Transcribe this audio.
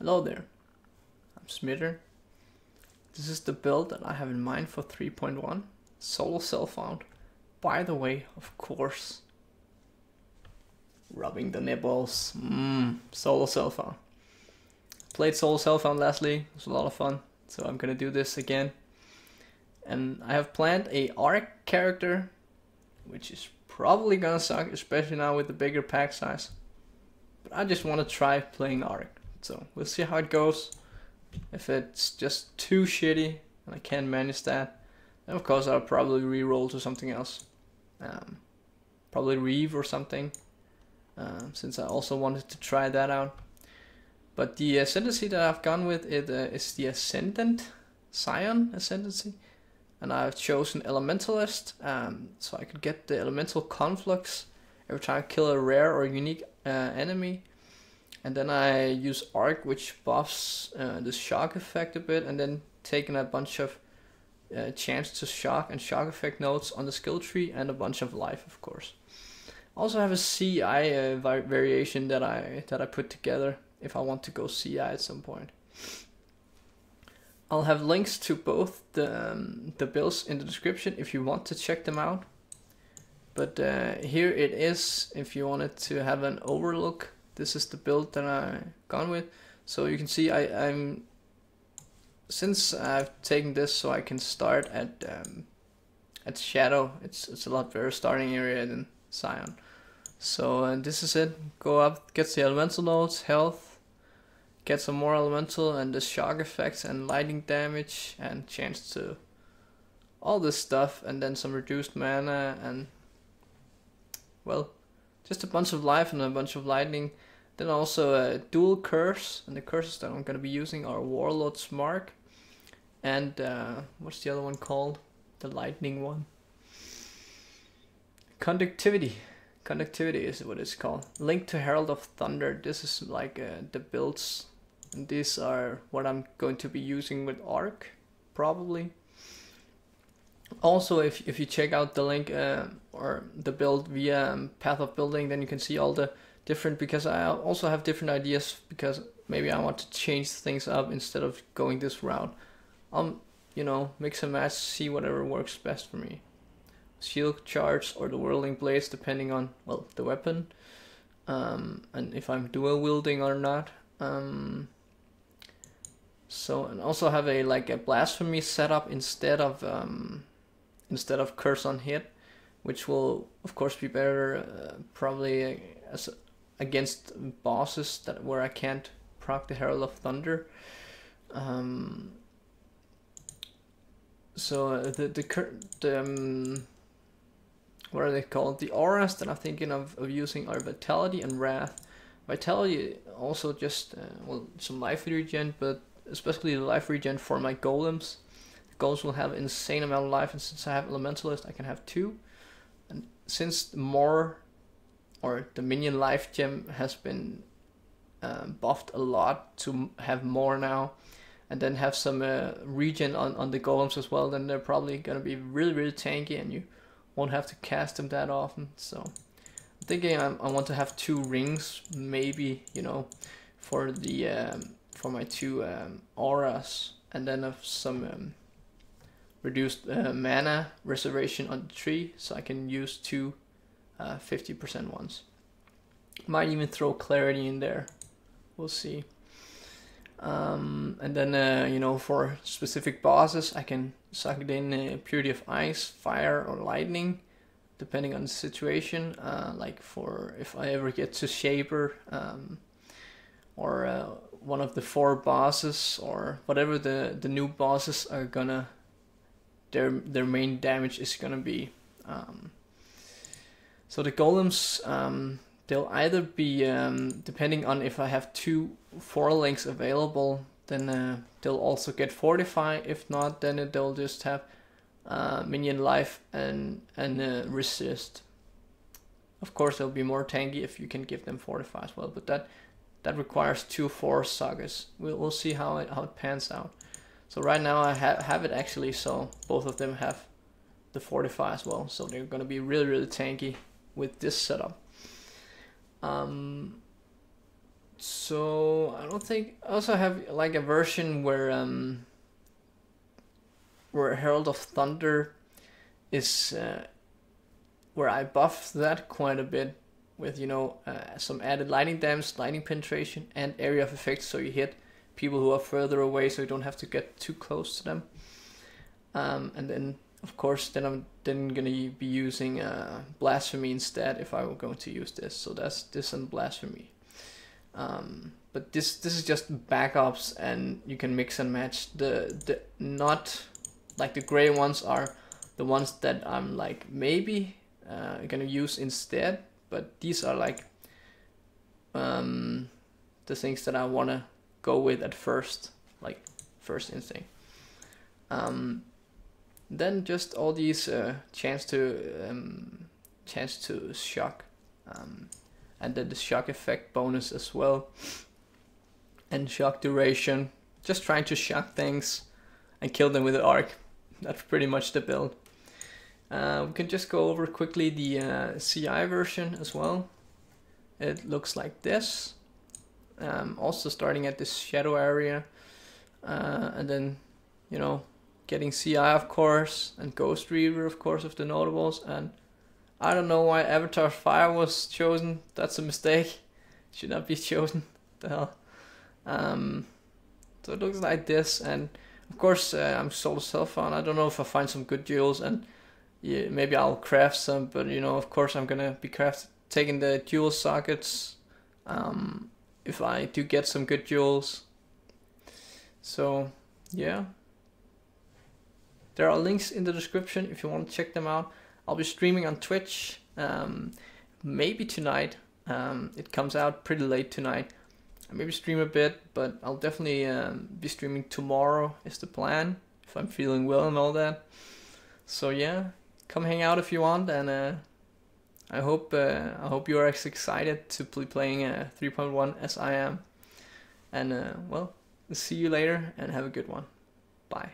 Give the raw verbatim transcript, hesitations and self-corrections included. Hello there, I'm Smitter. This is the build that I have in mind for three point one, Solar Cell Found. By the way, of course, rubbing the nipples, mmm, Solar Cell Found. Played Solar Cell Found last league, it was a lot of fun, so I'm gonna do this again. And I have planned a ARC character, which is probably gonna suck, especially now with the bigger pack size. But I just wanna try playing ARC. So we'll see how it goes. If it's just too shitty and I can't manage that, then of course I'll probably re-roll to something else. Um, probably Reave or something, uh, since I also wanted to try that out. But the ascendancy that I've gone with it, uh, is the Ascendant, Scion ascendancy. And I've chosen Elementalist, um, so I could get the Elemental Conflux every time I kill a rare or unique uh, enemy. And then I use ARC, which buffs uh, the shock effect a bit, and then taking a bunch of uh, chance to shock and shock effect nodes on the skill tree, and a bunch of life, of course. I also have a C I uh, variation that I that I put together if I want to go C I at some point. I'll have links to both the, um, the builds in the description if you want to check them out. But uh, here it is if you wanted to have an overlook. This is the build that I've gone with. So you can see I, I'm, since I've taken this so I can start at um, at Shadow, it's, it's a lot better starting area than Scion. So uh, this is it, go up, gets the elemental nodes, health, get some more elemental and the shock effects and lightning damage and chance to all this stuff and then some reduced mana and well, just a bunch of life and a bunch of lightning. Then also a dual curse, and the curses that I'm going to be using are Warlord's Mark and uh, what's the other one called? The lightning one. Conductivity. Conductivity is what it's called. Link to Herald of Thunder. This is like uh, the builds, and these are what I'm going to be using with ARC, probably. Also, if, if you check out the link uh, or the build via um, Path of Building, then you can see all the different, because I also have different ideas, because maybe I want to change things up instead of going this route. Um, you know, mix and match, see whatever works best for me. Shield charge or the whirling blades, depending on, well, the weapon. Um, and if I'm dual wielding or not. Um, so, and also have a, like, a blasphemy setup instead of... Um, instead of curse on hit, which will of course be better uh, probably as against bosses that where I can't proc the Herald of Thunder. Um, so the the, the um, what are they called? The auras that I'm thinking of, of using are Vitality and Wrath. Vitality also just uh, well, some life regen, but especially the life regen for my golems. Golems will have insane amount of life, and since I have Elementalist, I can have two. And since more, or the minion life gem has been uh, buffed a lot to have more now, and then have some uh, regen on, on the golems as well, then they're probably going to be really, really tanky, and you won't have to cast them that often. So I'm thinking I'm, I want to have two rings, maybe, you know, for the um, for my two um, auras, and then have some... Um, reduced uh, mana reservation on the tree, so I can use two uh, fifty percent ones. Might even throw clarity in there, we'll see. Um, and then, uh, you know, for specific bosses, I can suck it in uh, purity of ice, fire, or lightning, depending on the situation. Uh, like for if I ever get to Shaper, um, or uh, one of the four bosses, or whatever the, the new bosses are gonna. Their, their main damage is going to be. Um, so the golems, um, they'll either be, um, depending on if I have two four links available, then uh, they'll also get fortify. If not, then it, they'll just have uh, minion life and, and uh, resist. Of course, they'll be more tanky if you can give them fortify as well, but that that requires two force sagas. We'll, we'll see how it, how it pans out. So right now I ha have it actually, so both of them have the fortify as well, so they're going to be really, really tanky with this setup. Um, So I don't think. I also have like a version where um where Herald of Thunder is uh, where I buffed that quite a bit with, you know, uh, some added lightning damage, lightning penetration, and area of effect, so you hit people who are further away, so you don't have to get too close to them. Um, and then, of course, then I'm then gonna be using uh, blasphemy instead if I were going to use this. So that's this and blasphemy. Um, but this this is just backups, and you can mix and match. The the not like the gray ones are the ones that I'm like maybe uh, gonna use instead. But these are like um, the things that I wanna go with at first, like first instinct. Um, then just all these uh, chance to um, chance to shock, um, and then the shock effect bonus as well, and shock duration. Just trying to shock things and kill them with an arc. That's pretty much the build. Uh, we can just go over quickly the uh, C I version as well. It looks like this. Um, also starting at this shadow area, uh, and then, you know, getting C I of course, and Ghost Reaver of course of the notables, and I don't know why Avatar Fire was chosen. That's a mistake. Should not be chosen. What the hell. Um, so it looks like this, and of course uh, I'm solo self-found. I don't know if I find some good jewels, and yeah, maybe I'll craft some, but you know, of course I'm gonna be craft taking the jewel sockets um, if I do get some good jewels. So yeah. There are links in the description if you want to check them out. I'll be streaming on Twitch, um, maybe tonight. Um, it comes out pretty late tonight. I maybe stream a bit, but I'll definitely um, be streaming tomorrow is the plan, if I'm feeling well and all that. So yeah, come hang out if you want, and uh, I hope uh, I hope you are as excited to be playing uh, three point one as I am. And uh, well, see you later and have a good one. Bye.